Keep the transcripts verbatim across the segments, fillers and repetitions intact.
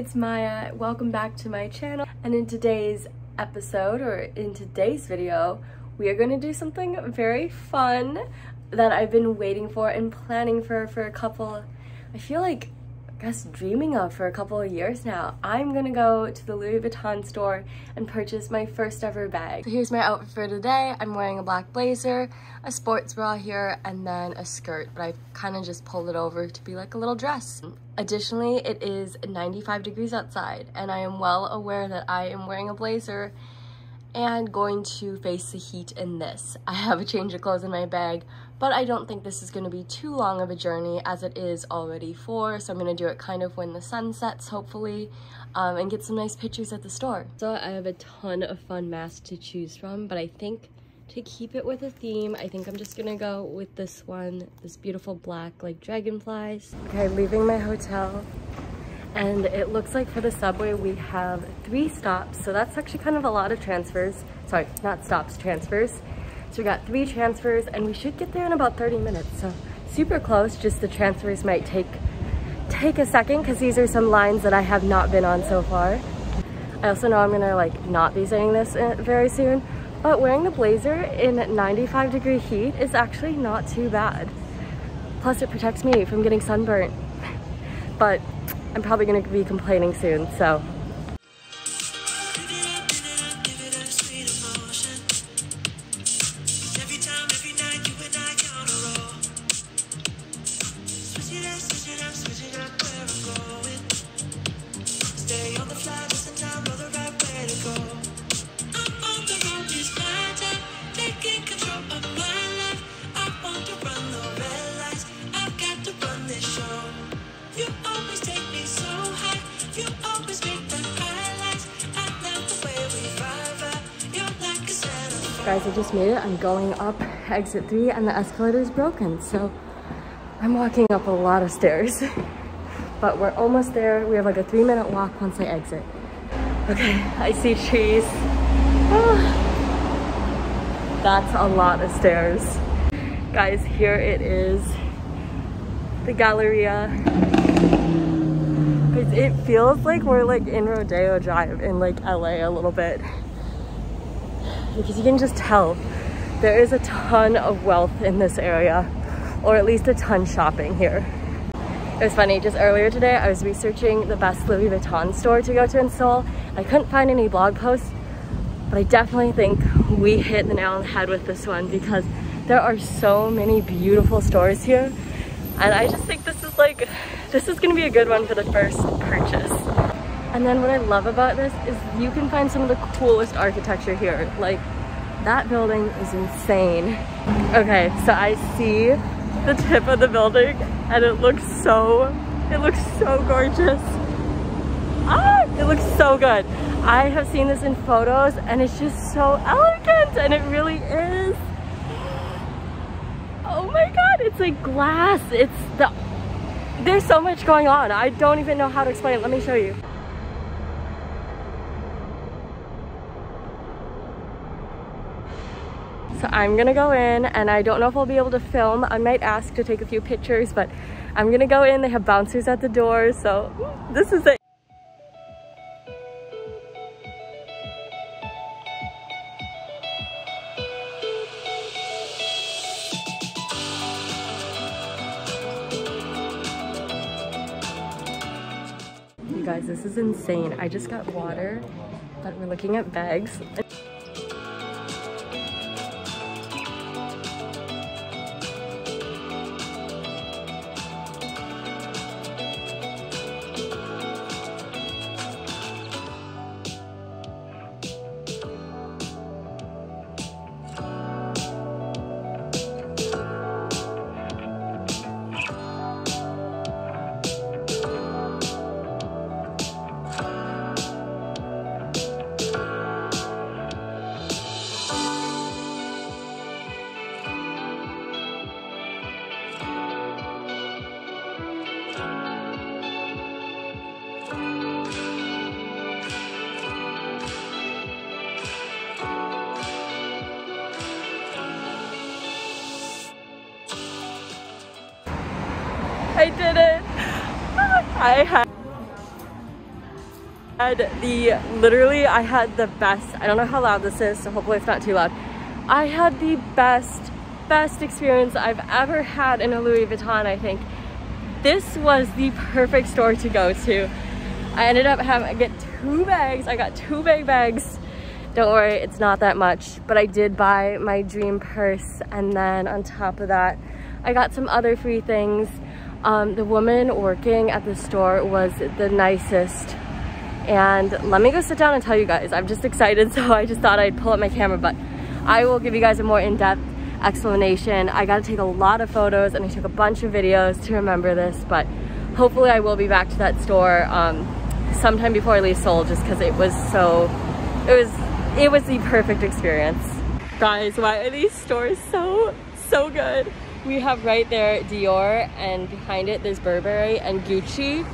it's Maya. Welcome back to my channel. And in today's episode, or in today's video, we are going to do something very fun that I've been waiting for and planning for for a couple, I feel like, I guess dreaming of for a couple of years now. I'm gonna go to the Louis Vuitton store and purchase my first ever bag. So here's my outfit for today. I'm wearing a black blazer, a sports bra here, and then a skirt, but I kind of just pulled it over to be like a little dress. Additionally, it is ninety-five degrees outside, and I am well aware that I am wearing a blazer and going to face the heat in this. I have a change of clothes in my bag, but I don't think this is going to be too long of a journey as it is already four, so I'm going to do it kind of when the sun sets, hopefully, um, and get some nice pictures at the store. So I have a ton of fun masks to choose from, but I think to keep it with a theme, I think I'm just going to go with this one, this beautiful black, like, dragonflies. Okay, leaving my hotel. And it looks like for the subway we have three stops, so that's actually kind of a lot of transfers. Sorry, not stops, transfers. So we got three transfers, and we should get there in about thirty minutes, so super close. Just the transfers might take take a second because these are some lines that I have not been on so far. I also know I'm gonna like not be saying this very soon, but wearing the blazer in ninety-five degree heat is actually not too bad. Plus it protects me from getting sunburnt. But I'm probably gonna be complaining soon, so. Guys, I just made it. I'm going up exit three and the escalator is broken, so I'm walking up a lot of stairs. But we're almost there. We have like a three minute walk once I exit. Okay, I see trees. Ah, that's a lot of stairs. Guys, here it is. The Galleria. It feels like we're like in Rodeo Drive in like L A a little bit. Because you can just tell there is a ton of wealth in this area, or at least a ton shopping here. It was funny, just earlier today I was researching the best Louis Vuitton store to go to in Seoul. I couldn't find any blog posts, but I definitely think we hit the nail on the head with this one because there are so many beautiful stores here, and I just think this is like, this is gonna be a good one for the first purchase. And then what I love about this is you can find some of the coolest architecture here. Like, that building is insane. Okay, so I see the tip of the building and it looks so, it looks so gorgeous. Ah, it looks so good. I have seen this in photos and it's just so elegant, and it really is. Oh my God, it's like glass. It's the, there's so much going on. I don't even know how to explain it. Let me show you. So I'm gonna go in, and I don't know if I'll be able to film. I might ask to take a few pictures, but I'm gonna go in. They have bouncers at the door, so this is it. You guys, this is insane. I just got water, but we're looking at bags. I did it! I had had the, literally I had the best, I don't know how loud this is, so hopefully it's not too loud. I had the best, best experience I've ever had in a Louis Vuitton, I think. This was the perfect store to go to. I ended up having, I get two bags, I got two big bags. Don't worry, it's not that much, but I did buy my dream purse, and then on top of that, I got some other free things. Um, the woman working at the store was the nicest, and let me go sit down and tell you guys. I'm just excited, so I just thought I'd pull up my camera, but I will give you guys a more in-depth explanation. I got to take a lot of photos, and I took a bunch of videos to remember this, but hopefully I will be back to that store um, sometime before I leave Seoul, just because it was so, it was It was the perfect experience. Guys, why are these stores so, so good? We have right there Dior, and behind it there's Burberry and Gucci.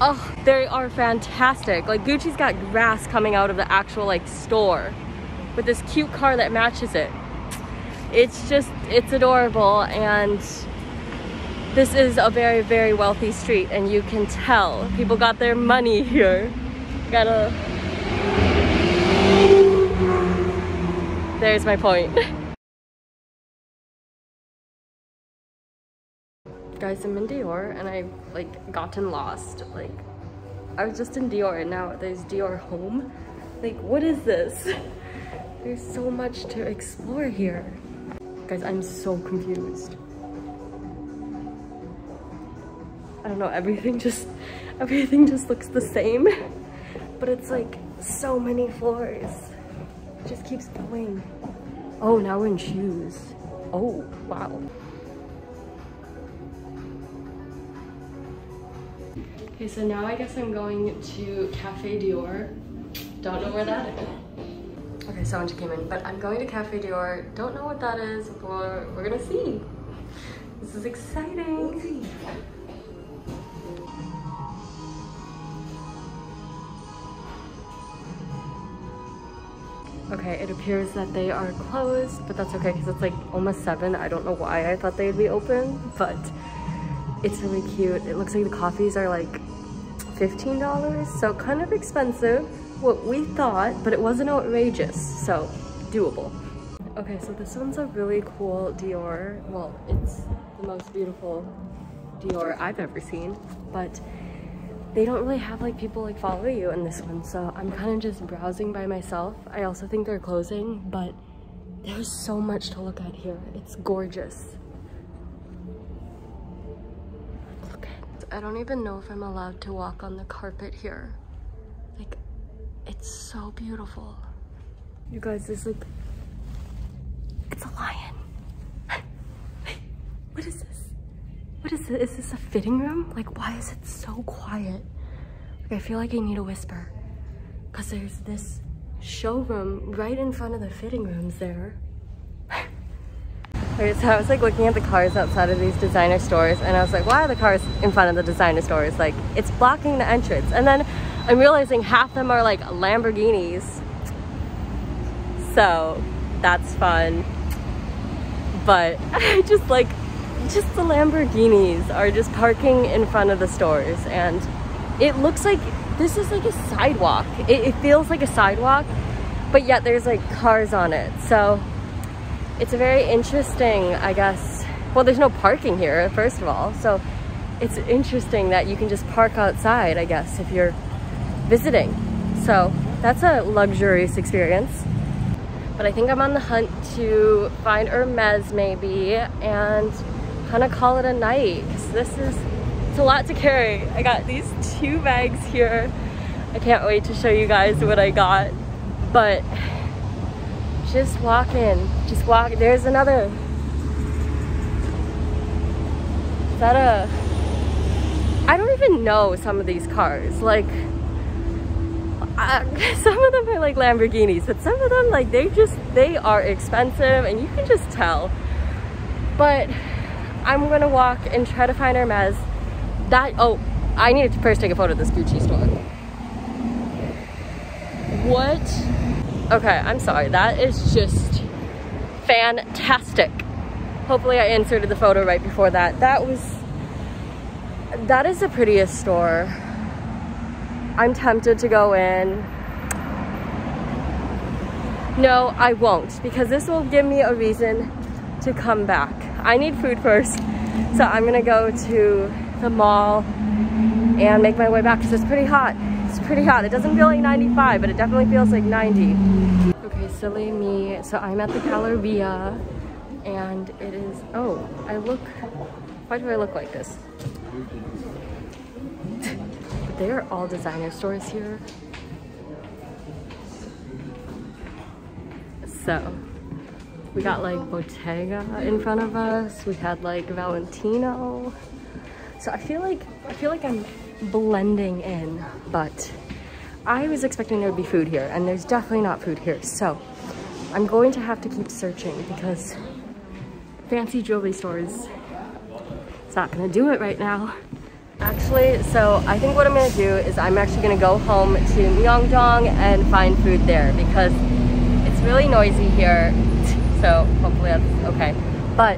Oh, they are fantastic. Like, Gucci's got grass coming out of the actual like store with this cute car that matches it. It's just, it's adorable, and this is a very, very wealthy street, and you can tell people got their money here. Got a... There's my point. Guys, I'm in Dior, and I've like gotten lost. Like, I was just in Dior, and now there's Dior Home. Like, what is this? There's so much to explore here. Guys, I'm so confused. I don't know, everything just, everything just looks the same. But it's like so many floors. It just keeps going. Oh, now we're in shoes. Oh, wow. Okay, so now I guess I'm going to Cafe Dior. Don't know where that is. Okay, someone just came in, but I'm going to Cafe Dior. Don't know what that is, but we're gonna see. This is exciting. Okay, it appears that they are closed, but that's okay because it's like almost seven. I don't know why I thought they'd be open, but it's really cute. It looks like the coffees are like fifteen dollars, so kind of expensive, what we thought, but it wasn't outrageous, so doable. Okay, so this one's a really cool Dior. Well, it's the most beautiful Dior I've ever seen, but they don't really have like people like follow you in this one, so I'm kind of just browsing by myself. I also think they're closing, but there's so much to look at here. It's gorgeous. Look at it. I don't even know if I'm allowed to walk on the carpet here. Like, it's so beautiful. You guys, there's like, it's a lion. What is this? What is this? Is this a fitting room? Like, why is it so quiet? Like, I feel like I need a whisper. Because there's this showroom right in front of the fitting rooms there. Okay, so I was like looking at the cars outside of these designer stores, and I was like, why are the cars in front of the designer stores? Like, it's blocking the entrance. And then I'm realizing half of them are like Lamborghinis. So, that's fun. But I just like... just the Lamborghinis are just parking in front of the stores, and it looks like this is like a sidewalk. It, it feels like a sidewalk, but yet there's like cars on it, so it's a very interesting, I guess, well, there's no parking here first of all, so it's interesting that you can just park outside, I guess, if you're visiting. So that's a luxurious experience. But I think I'm on the hunt to find Hermes maybe, and kind of call it a night. This is, it's a lot to carry. I got these two bags here. I can't wait to show you guys what I got, but just walk in, just walk. There's another, is that a, I don't even know some of these cars. Like, I, some of them are like Lamborghinis, but some of them, like, they just, they are expensive, and you can just tell. But I'm gonna walk and try to find Hermes. That, oh, I need to first take a photo of this Gucci store. What? Okay, I'm sorry, that is just fantastic. Hopefully I inserted the photo right before that. That was, that is the prettiest store I'm tempted to go in. No, I won't, because this will give me a reason to come back. I need food first, so I'm gonna go to the mall and make my way back because it's pretty hot. It's pretty hot. It doesn't feel like ninety-five, but it definitely feels like ninety. Okay, silly me. So I'm at the Galleria, and it is. Oh, I look. Why do I look like this? But they are all designer stores here. So we got like Bottega in front of us. We had like Valentino. So I feel like I feel like I'm blending in, but I was expecting there would be food here, and there's definitely not food here. So I'm going to have to keep searching because fancy jewelry stores, it's not gonna do it right now. Actually, so I think what I'm gonna do is I'm actually gonna go home to Myeongdong and find food there because really noisy here, so hopefully that's okay. But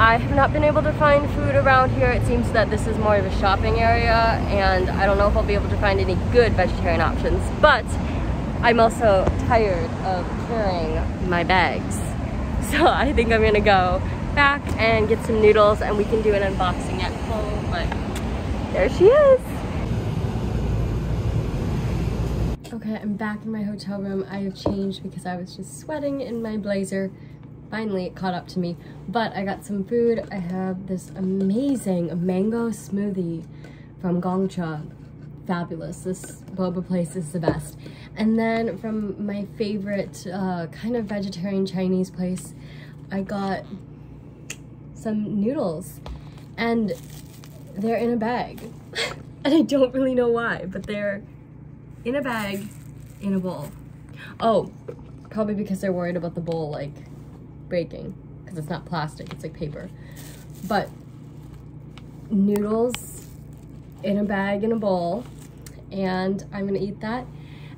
I have not been able to find food around here. It seems that this is more of a shopping area, and I don't know if I'll be able to find any good vegetarian options, but I'm also tired of carrying my bags. So I think I'm gonna go back and get some noodles, and we can do an unboxing at home, but there she is. Okay, I'm back in my hotel room. I have changed because I was just sweating in my blazer. Finally, it caught up to me. But I got some food. I have this amazing mango smoothie from Gongcha. Fabulous. This boba place is the best. And then from my favorite uh, kind of vegetarian Chinese place, I got some noodles. And they're in a bag. And I don't really know why, but they're in a bag, in a bowl. Oh, probably because they're worried about the bowl like breaking because it's not plastic, it's like paper. But noodles in a bag, in a bowl, and I'm gonna eat that.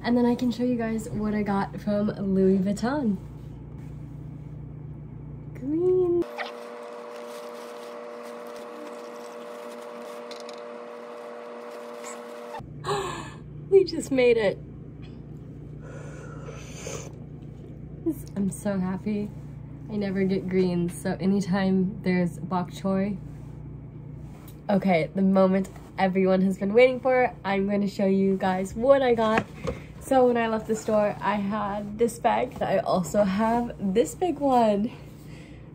And then I can show you guys what I got from Louis Vuitton. Green. Just made it. I'm so happy. I never get greens, so anytime there's bok choy. Okay, the moment everyone has been waiting for, I'm going to show you guys what I got. So when I left the store, I had this bag. I also have this big one.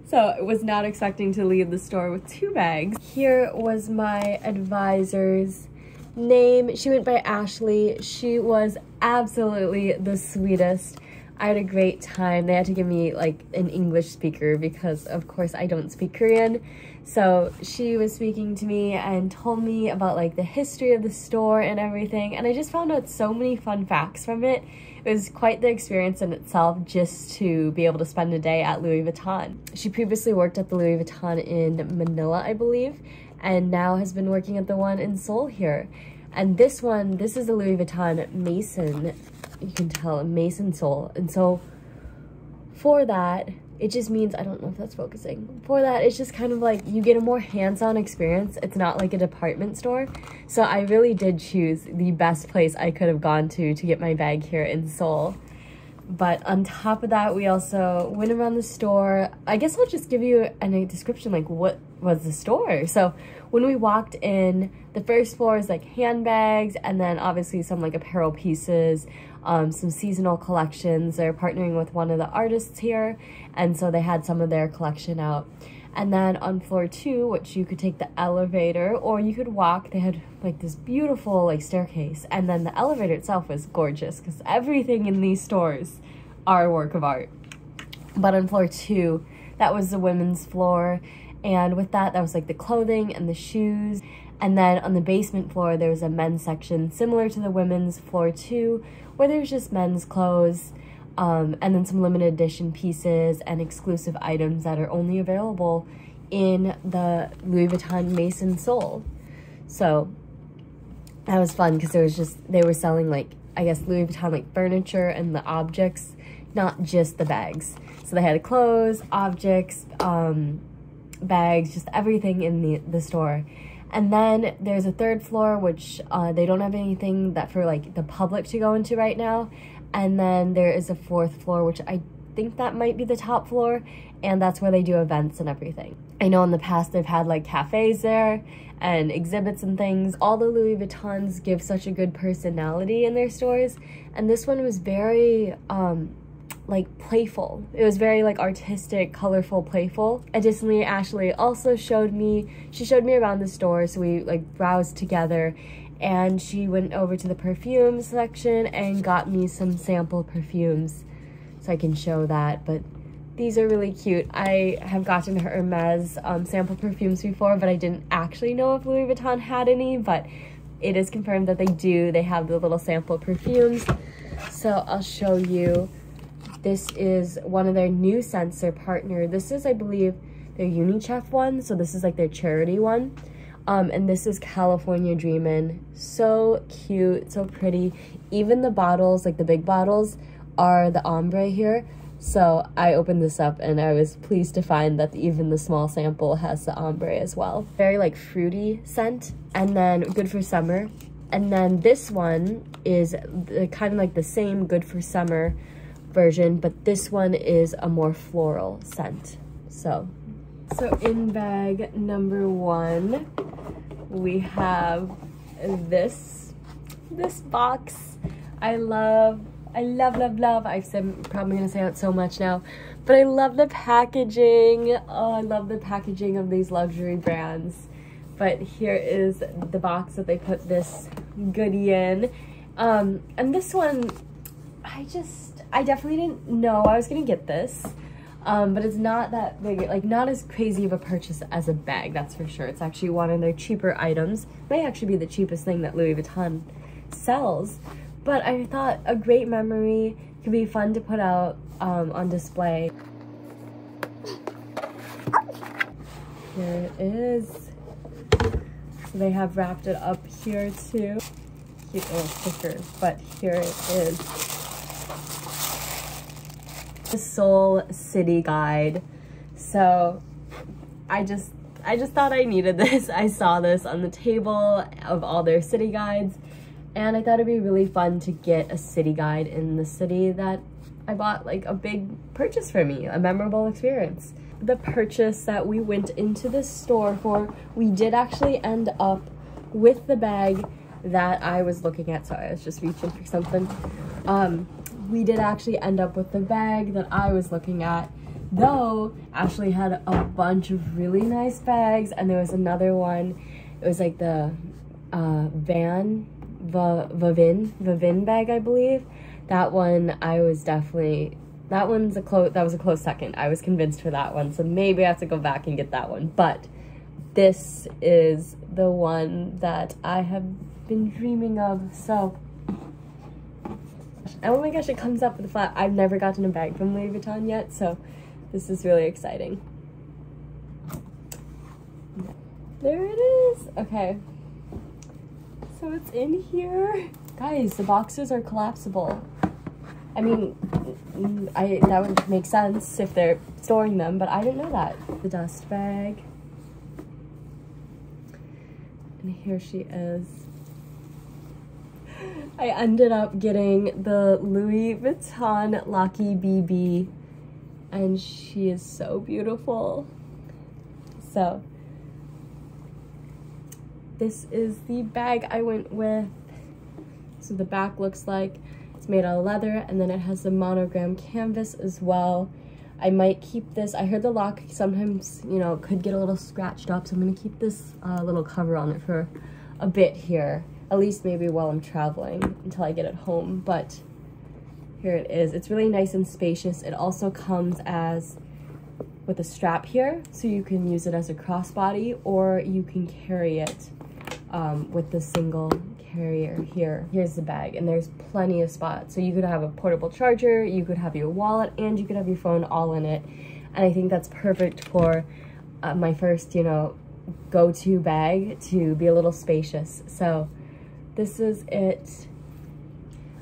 So I was not expecting to leave the store with two bags. Here was my advisor's name. She went by Ashley. She was absolutely the sweetest. I had a great time. They had to give me like an English speaker because of course I don't speak Korean. So she was speaking to me and told me about like the history of the store and everything, and I just found out so many fun facts from it. It was quite the experience in itself just to be able to spend a day at Louis Vuitton. She previously worked at the Louis Vuitton in Manila, I believe, and now has been working at the one in Seoul here. And this one, this is the Louis Vuitton Maison. You can tell, Maison Seoul. And so for that, it just means, I don't know if that's focusing. For that, it's just kind of like you get a more hands-on experience. It's not like a department store. So I really did choose the best place I could have gone to to get my bag here in Seoul. But on top of that, we also went around the store. I guess I'll just give you a description, like what was the store. So when we walked in, the first floor is like handbags, and then obviously some like apparel pieces, um, some seasonal collections. They're partnering with one of the artists here, and so they had some of their collection out. And then on floor two, which you could take the elevator or you could walk, they had like this beautiful like staircase. And then the elevator itself was gorgeous because everything in these stores are a work of art. But on floor two, that was the women's floor. And with that, that was like the clothing and the shoes. And then on the basement floor, there was a men's section similar to the women's floor two, where there's just men's clothes. Um, and then some limited edition pieces and exclusive items that are only available in the Louis Vuitton Maison Seoul. So that was fun because there was just, they were selling like, I guess Louis Vuitton like furniture and the objects, not just the bags. So they had clothes, objects, um, bags, just everything in the, the store. And then there's a third floor, which uh, they don't have anything that for like the public to go into right now. And then there is a fourth floor, which I think that might be the top floor. And that's where they do events and everything. I know in the past they've had like cafes there and exhibits and things. All the Louis Vuittons give such a good personality in their stores. And this one was very, um, like playful. It was very like artistic, colorful, playful. Additionally, Ashley also showed me, she showed me around the store, so we like browsed together, and she went over to the perfume section and got me some sample perfumes so I can show that, but these are really cute. I have gotten Hermes um, sample perfumes before, but I didn't actually know if Louis Vuitton had any, but it is confirmed that they do. They have the little sample perfumes. So I'll show you. This is one of their new scents, their partner. This is, I believe, their UNICEF one. So this is like their charity one. Um, and this is California Dreamin'. So cute, so pretty. Even the bottles, like the big bottles, are the ombre here. So I opened this up and I was pleased to find that even the small sample has the ombre as well. Very like fruity scent, and then good for summer. And then this one is the, kind of like the same good for summer version, but this one is a more floral scent. So so in bag number one we have this this box. I love I love love love I've said, I'm probably gonna say that so much now, but I love the packaging. Oh, I love the packaging of these luxury brands. But here is the box that they put this goodie in, um and this one I just I definitely didn't know I was gonna get this, um, but it's not that big, like not as crazy of a purchase as a bag, that's for sure. It's actually one of their cheaper items. It may actually be the cheapest thing that Louis Vuitton sells, but I thought a great memory could be fun to put out um, on display. Here it is. So they have wrapped it up here too. Cute little sticker, but here it is. The Seoul city guide. So I just I just thought I needed this. I saw this on the table of all their city guides, and I thought it'd be really fun to get a city guide in the city that I bought, like a big purchase for me, a memorable experience. The purchase that we went into this store for, we did actually end up with the bag that I was looking at. Sorry, I was just reaching for something. Um, We did actually end up with the bag that I was looking at, though Ashley had a bunch of really nice bags, and there was another one. It was like the uh, Van, Va, Vavin, Vavin bag, I believe. That one I was definitely, that one's a close, that was a close second. I was convinced for that one, so maybe I have to go back and get that one. But this is the one that I have been dreaming of, so. Oh my gosh, it comes up with a flap. I've never gotten a bag from Louis Vuitton yet, so this is really exciting. There it is. Okay. So it's in here. Guys, the boxes are collapsible. I mean, I that would make sense if they're storing them, but I didn't know that. The dust bag. And here she is. I ended up getting the Louis Vuitton Lockie B B, and she is so beautiful. So this is the bag I went with. So the back looks like it's made out of leather, and then it has the monogram canvas as well. I might keep this. I heard the lock sometimes, you know, could get a little scratched up, so I'm gonna keep this uh, little cover on it for a bit here. At least maybe while I'm traveling until I get it home, but here it is. It's really nice and spacious. It also comes as with a strap here, so you can use it as a crossbody, or you can carry it um, with the single carrier here. Here's the bag, and there's plenty of spots. So you could have a portable charger, you could have your wallet, and you could have your phone all in it. And I think that's perfect for uh, my first, you know, go-to bag to be a little spacious. So. This is it.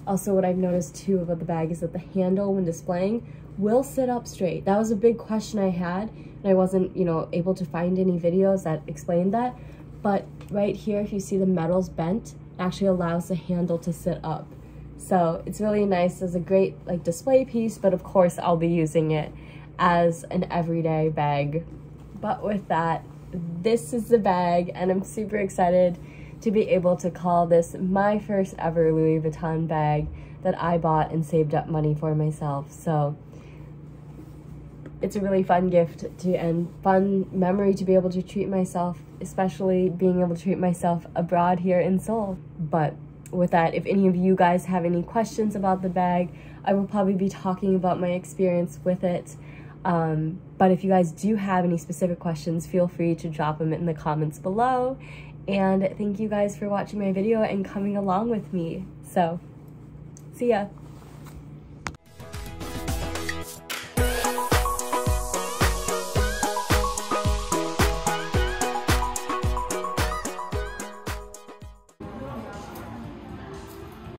Also, what I've noticed too about the bag is that the handle, when displaying, will sit up straight. That was a big question I had, and I wasn't, you know, able to find any videos that explained that. but right here, if you see the metal's bent, it actually allows the handle to sit up. So it's really nice as a great like display piece, but of course I'll be using it as an everyday bag. But with that, this is the bag, and I'm super excited to be able to call this my first ever Louis Vuitton bag that I bought and saved up money for myself. So it's a really fun gift to and fun memory to be able to treat myself, especially being able to treat myself abroad here in Seoul. But with that, if any of you guys have any questions about the bag, I will probably be talking about my experience with it. Um, but if you guys do have any specific questions, feel free to drop them in the comments below. And thank you guys for watching my video and coming along with me. So, see ya!